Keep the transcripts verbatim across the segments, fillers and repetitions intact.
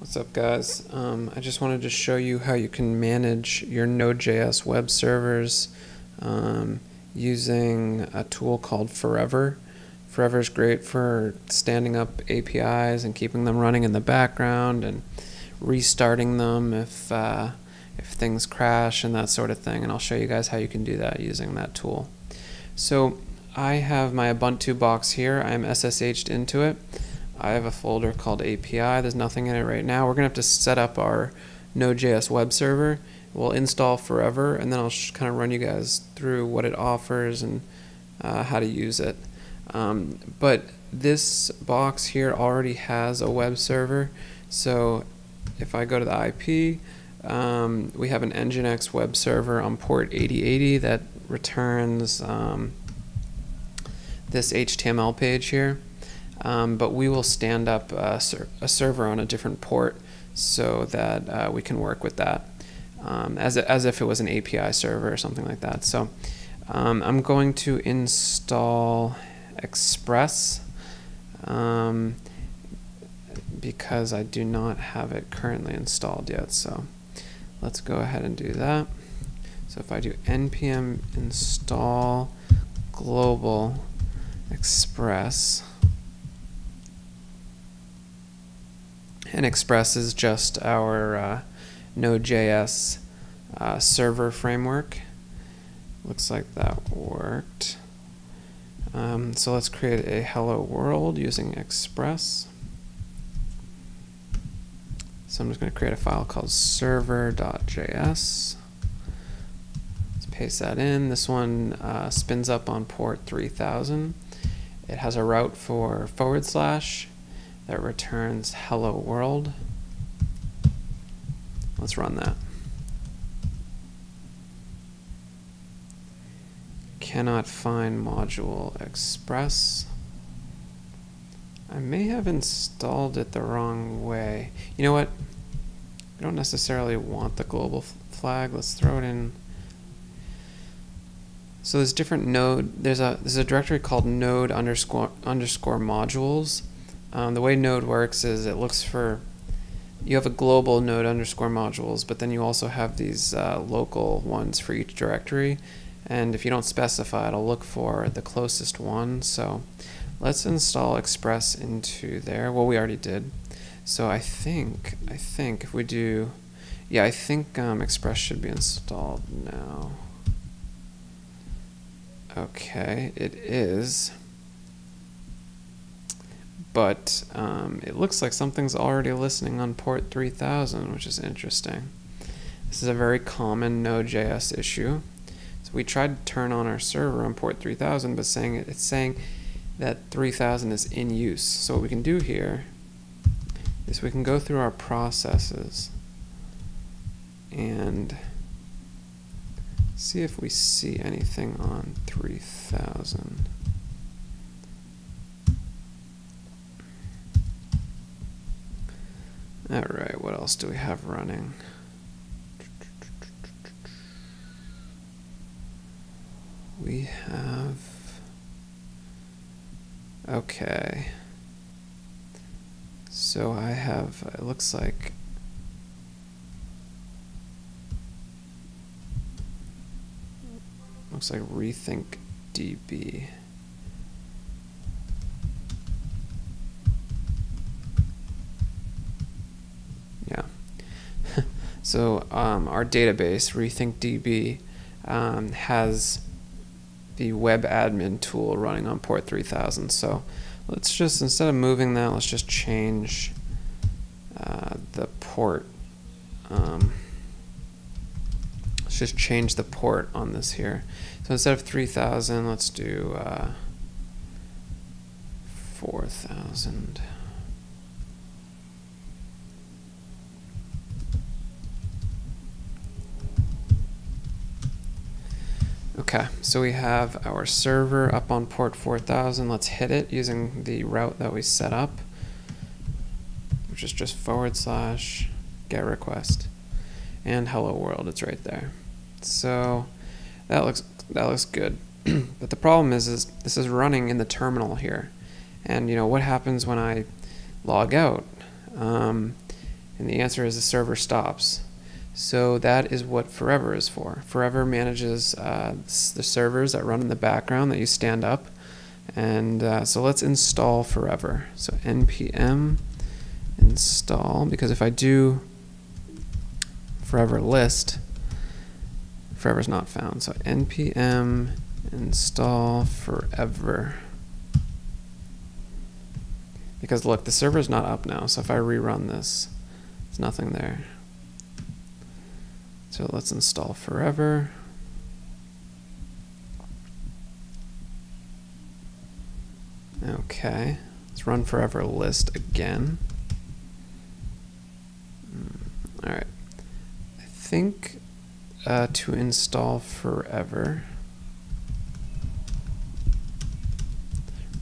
What's up, guys? Um, I just wanted to show you how you can manage your Node.js web servers um, using a tool called Forever. Forever is great for standing up A P Is and keeping them running in the background and restarting them if, uh, if things crash and that sort of thing. And I'll show you guys how you can do that using that tool. So I have my Ubuntu box here. I'm S S H'd into it. I have a folder called A P I. There's nothing in it right now. We're going to have to set up our Node.js web server. We'll install Forever, and then I'll kind of run you guys through what it offers and uh, how to use it. Um, but this box here already has a web server. So if I go to the I P, um, we have an NGINX web server on port eighty eighty that returns um, this H T M L page here. Um, but we will stand up a, ser a server on a different port so that uh, we can work with that um, as, a, as if it was an A P I server or something like that. So um, I'm going to install Express um, because I do not have it currently installed yet. So let's go ahead and do that. So if I do npm install global Express, and Express is just our uh, Node.js uh, server framework. Looks like that worked. Um, so let's create a hello world using Express. So I'm just going to create a file called server.js. Let's paste that in. This one uh, spins up on port three thousand. It has a route for forward slash. That returns hello world. Let's run that. Cannot find module Express. I may have installed it the wrong way. You know what? I don't necessarily want the global flag. Let's throw it in. So there's different node. There's a there's a directory called node underscore underscore modules. Um, the way node works is it looks for, you have a global node underscore modules, but then you also have these uh, local ones for each directory. And if you don't specify, it'll look for the closest one. So let's install Express into there. Well, we already did. So I think, I think if we do, yeah, I think um, Express should be installed now. Okay, it is. But um, it looks like something's already listening on port three thousand, which is interesting. This is a very common Node.js issue. So we tried to turn on our server on port three thousand, but saying it, it's saying that three thousand is in use. So what we can do here is we can go through our processes and see if we see anything on three thousand. All right, what else do we have running? We have, okay. So I have, it looks like, looks like RethinkDB. So um, our database, RethinkDB, um, has the web admin tool running on port three thousand. So let's just, instead of moving that, let's just change uh, the port. Um, let's just change the port on this here. So instead of three thousand, let's do uh, four thousand. Okay, so we have our server up on port four thousand. Let's hit it using the route that we set up, which is just forward slash get request and hello world. It's right there. So that looks that looks good. But the problem is is this is running in the terminal here, and you know what happens when I log out? Um, And the answer is the server stops. So that is what Forever is for. Forever manages uh, the servers that run in the background that you stand up. And uh, so let's install Forever. So npm install, because if I do Forever list, Forever's not found. So npm install Forever. Because look, the server's not up now, so if I rerun this, there's nothing there. So let's install Forever. Okay, let's run Forever list again. All right, I think uh, to install Forever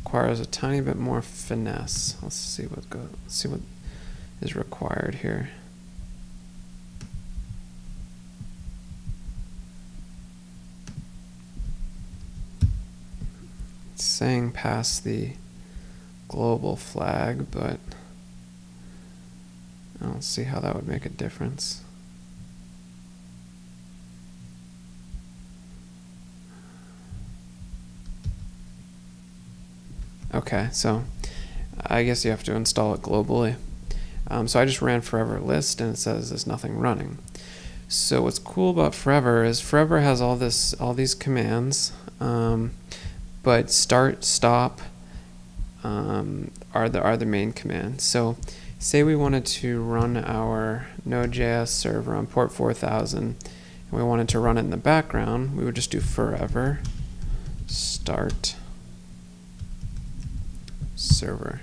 requires a tiny bit more finesse. Let's see what go. Let's see what is required here. It's saying pass the global flag, but I don't see how that would make a difference. Okay, so I guess you have to install it globally. Um, so I just ran Forever list and it says there's nothing running. So what's cool about Forever is Forever has all this, all these commands, um, but start, stop um, are the are the main commands. So say we wanted to run our Node.js server on port four thousand, and we wanted to run it in the background. We would just do Forever start server,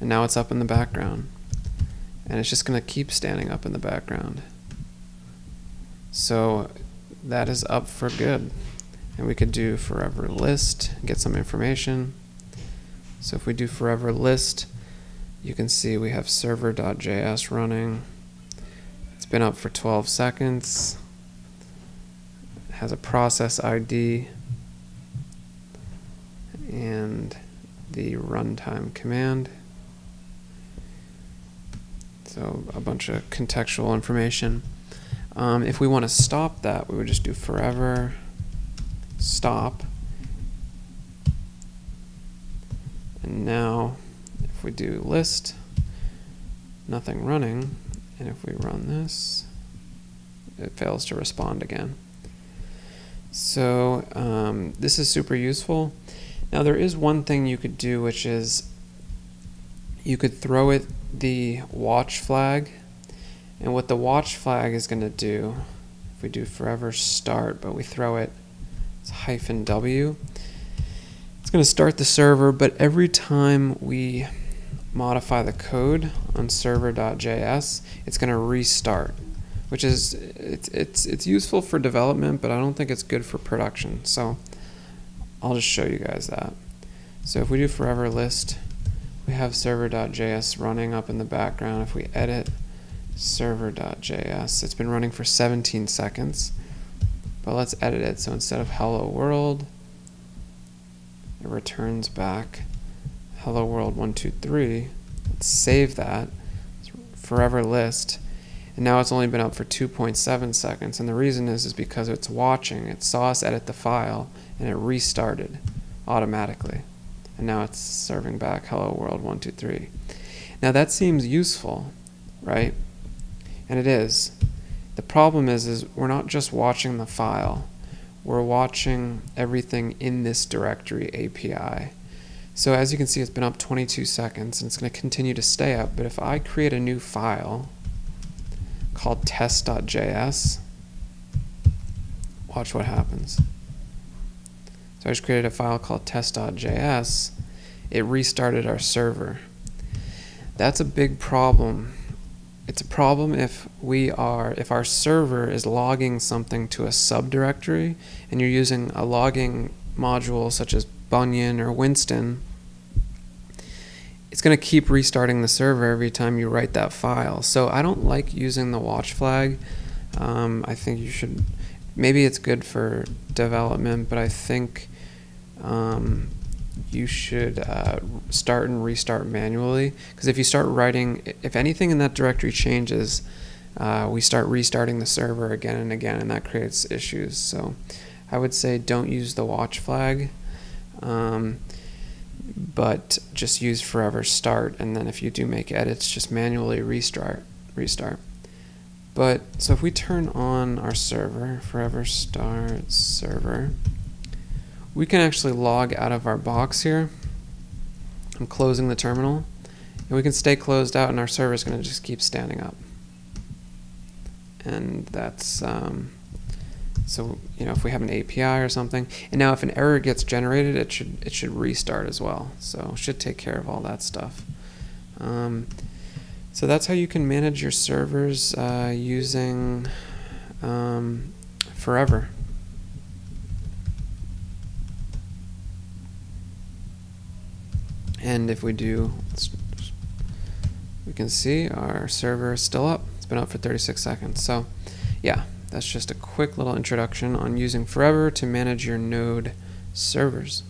and now it's up in the background, and it's just going to keep standing up in the background. So that is up for good, and we could do Forever list, get some information. So if we do Forever list, you can see we have server.js running. It's been up for twelve seconds. It has a process I D and the runtime command. So a bunch of contextual information. Um, if we want to stop that, we would just do Forever stop. And now if we do list, nothing running. And if we run this, it fails to respond again. So um, this is super useful. Now there is one thing you could do, which is you could throw it the watch flag, and what the watch flag is going to do, if we do Forever start, but we throw it it's hyphen W, it's going to start the server, but every time we modify the code on server.js, it's going to restart, which is, it's, it's, it's useful for development, but I don't think it's good for production. So I'll just show you guys that. So if we do Forever list, we have server.js running up in the background. If we edit server.js, it's been running for seventeen seconds, but let's edit it. So instead of hello world, it returns back hello world one two three. Let's save that, Forever list, and now it's only been up for two point seven seconds, and the reason is is because it's watching. It saw us edit the file and it restarted automatically, and now it's serving back hello world one two three. Now that seems useful, right? And it is. The problem is is we're not just watching the file, we're watching everything in this directory A P I. So as you can see, it's been up twenty-two seconds, and it's going to continue to stay up. But if I create a new file called test.js, watch what happens. So I just created a file called test.js. It restarted our server. That's a big problem. It's a problem if we are if our server is logging something to a subdirectory, and you're using a logging module such as Bunyan or Winston. It's going to keep restarting the server every time you write that file. So I don't like using the watch flag. Um, I think you should. Maybe it's good for development, but I think um, you should uh, start and restart manually, because if you start writing, if anything in that directory changes, uh, we start restarting the server again and again, and that creates issues. So I would say don't use the watch flag, um, but just use forever start, and then if you do make edits, just manually restart. restart. But so if we turn on our server, forever start server, we can actually log out of our box here. I'm closing the terminal, and we can stay closed out, and our server is going to just keep standing up. And that's um, so you know if we have an A P I or something. And now if an error gets generated, it should it should restart as well. So it should take care of all that stuff. Um, So that's how you can manage your servers uh, using um, Forever. And if we do, let's, we can see our server is still up. It's been up for thirty-six seconds. So yeah, that's just a quick little introduction on using Forever to manage your Node servers.